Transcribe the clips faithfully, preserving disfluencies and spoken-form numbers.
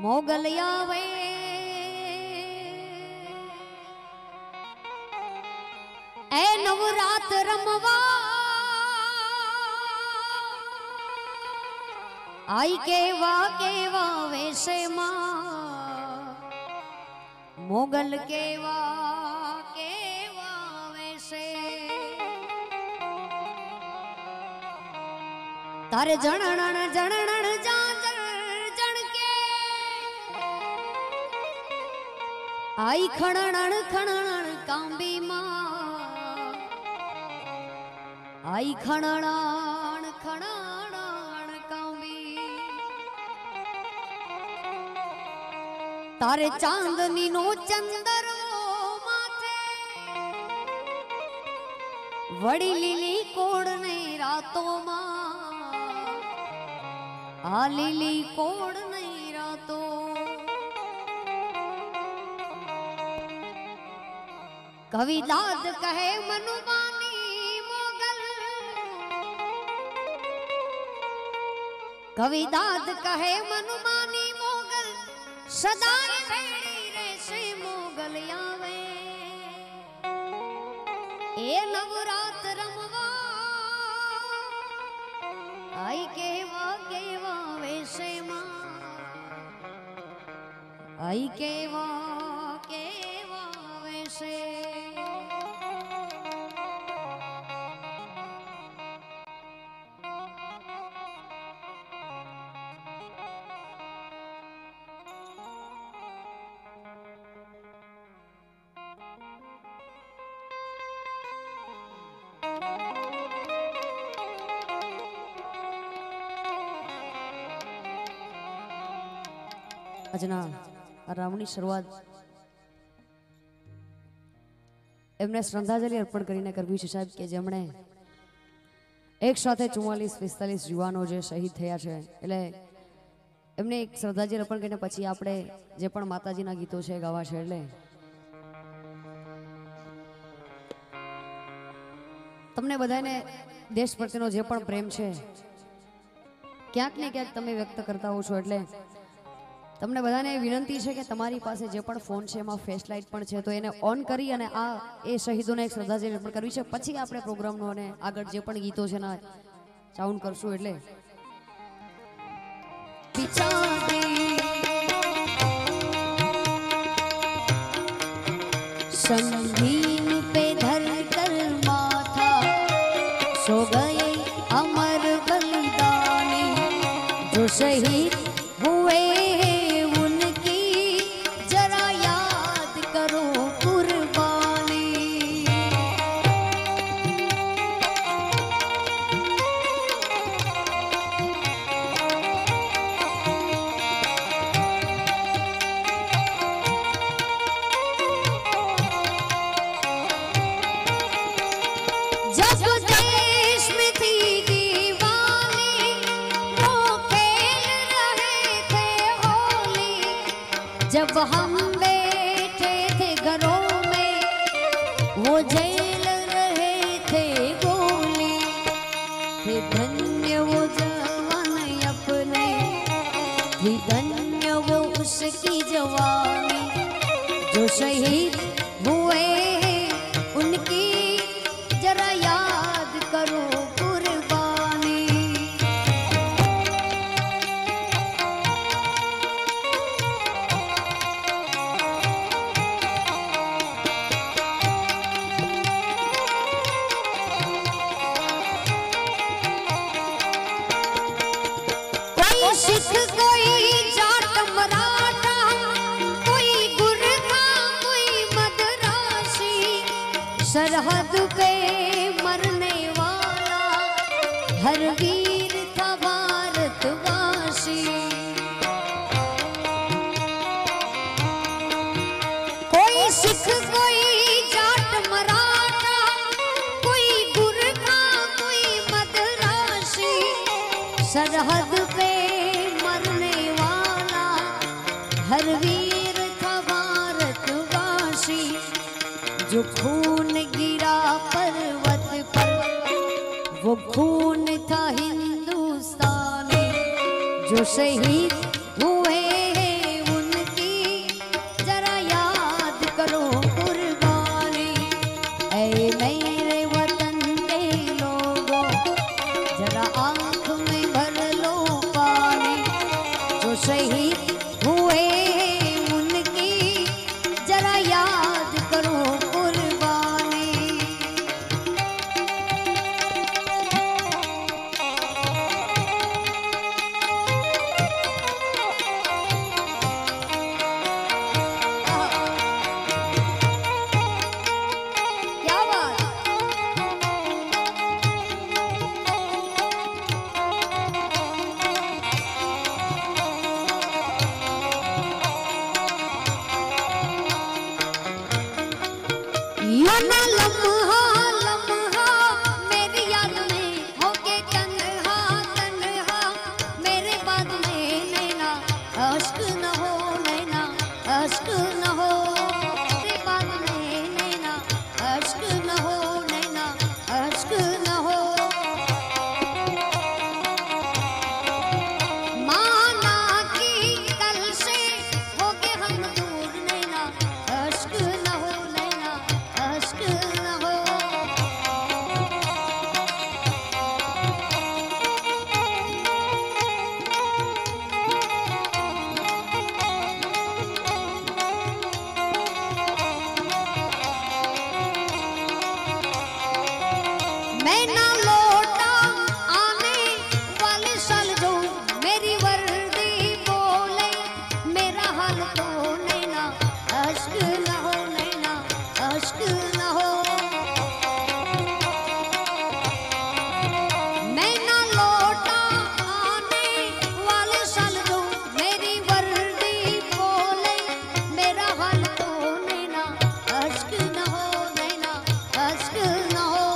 मोगल आवे ए नवरात रमवा आई केवा केवा वैसे मां मोगल केवा केवा वैसे तारे जनणण जनणण जांजर जणके आई खणणण खणणण कांबी मां आई खणणण खणणण कांबी तारे चांदनी नो चंदर वो माथे वड़ी लीली कोडने रातो मां आ लीली कोड नहीं रातो कवि दाद कहे मनुमानी मोगल कवि दाद कहे मनुमानी मोगल सदा छेड़ी रहसे मोगल आवे ए नवरात रमवा आई केवा केवा वैसे मां आई केवा केवा वैसे रामनी शुरुआत एमने श्रद्धांजलि अर्पण करीने करवी छे साहेब के जेमणे एक साथे चुम्मालीस पिस्तालीस युवानो जे शहीद थया छे એટલે એમને એક શ્રદ્ધાંજલિ અર્પણ કરીને પછી આપણે જે પણ માતાજીના ગીતો છે ગાવા છે એટલે તમને બધાને દેશ પ્રત્યેનો જે પણ પ્રેમ છે ક્યાંક ને ક્યાંક તમે વ્યક્ત કરતા હો છો એટલે તમને બધાને વિનંતી છે કે તમારી પાસે જે પણ ફોન છે એમાં ફ્લેશ લાઇટ પણ છે તો એને ઓન કરી અને આ એ શહીદોને એક શ્રદ્ધાંજલિ અર્પણ કરવી છે પછી આપણે પ્રોગ્રામનો અને આગળ જે પણ ગીતો છે ના સાઉન્ડ કરશું એટલે સંગીન પે ધર કર માથા સો ગયે અમર બલિદાની જો શહીદ હુએ जब हम बैठे थे घरों में वो जेल रहे थे गोली थे धन्य वो जवान अपने थे धन्य वो उसकी जवानी जो शहीद हुए उनकी जरा याद करो सरहद पे मरने वाला हर वीर था भारतवासी कोई सिख कोई जाट मराठा कोई गुरखा कोई मद्रासी सरहद पे मरने वाला हर वीर था भारतवासी जो खून गिरा पर्वत पर वो खून था हिंदुस्तानी जो शहीद हुए हैं जो शहीद हुए उनकी जरा याद करो कुर्बानी। क्या बात, न लम्हा लम्हा मेरी याद में होके तन्हा तन्हा, मेरे बाद में नैना अश्क न हो, नैना अश्क न हो, मेरे बाद में नैना अश्क न हो, नैना अश्क न हो। माना की कल से होके हम दूर, नैना अश्क न हो, नैना अश्क न हो। मैं ना लौटा आने वाले साल जो मेरी वर्दी बोले, मेरा हाल तो नैना अश्क न हो, नैना अश्क न हो। मैं ना लौटा आने वाले साल जो मेरी वर्दी बोले, मेरा हाल तो नैना अश्क न हो, नैना अश्क न हो।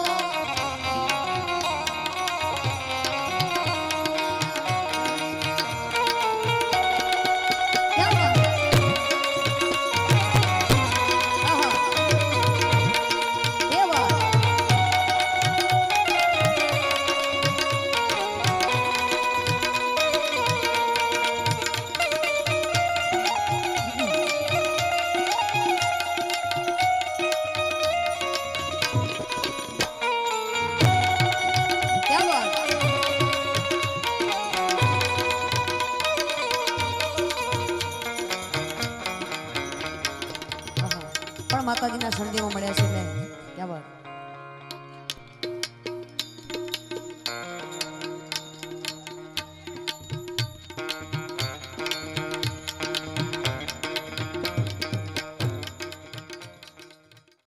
क्या बात, आहा, क्या बात। क्या बात, आहा। પણ માતાજીના શરદીમાં મળ્યા છે એટલે, क्या बात।